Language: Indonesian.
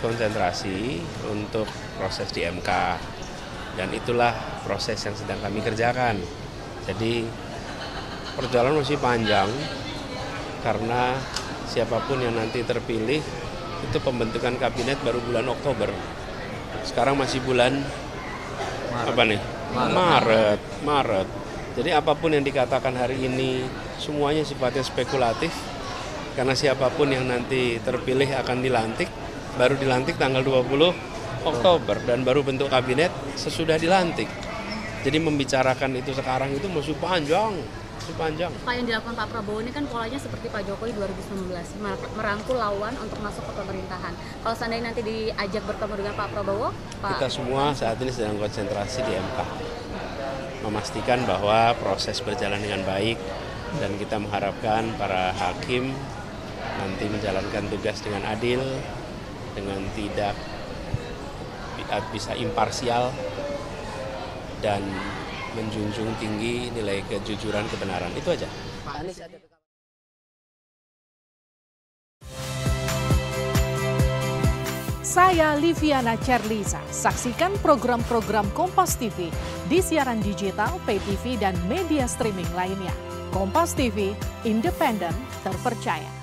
harus konsentrasi untuk proses di MK. Dan itulah proses yang sedang kami kerjakan. Jadi perjalanan masih panjang karena siapapun yang nanti terpilih itu pembentukan kabinet baru bulan Oktober. Sekarang masih bulan Maret. Jadi apapun yang dikatakan hari ini semuanya sifatnya spekulatif karena siapapun yang nanti terpilih akan dilantik, baru dilantik tanggal 20 Oktober dan baru bentuk kabinet sesudah dilantik. Jadi membicarakan itu sekarang itu masih panjang. Pak, yang dilakukan Pak Prabowo ini kan polanya seperti Pak Jokowi 2019, merangkul lawan untuk masuk ke pemerintahan. Kalau seandainya nanti diajak bertemu dengan Pak Prabowo, Pak... Kita semua saat ini sedang konsentrasi di MK, memastikan bahwa proses berjalan dengan baik, dan kita mengharapkan para hakim nanti menjalankan tugas dengan adil, dengan tidak bisa imparsial, dan menjunjung tinggi nilai kejujuran kebenaran. Itu aja. Saya Liviana Charliza. Saksikan program-program Kompas TV di siaran digital, pay TV, dan media streaming lainnya. Kompas TV, independen, terpercaya.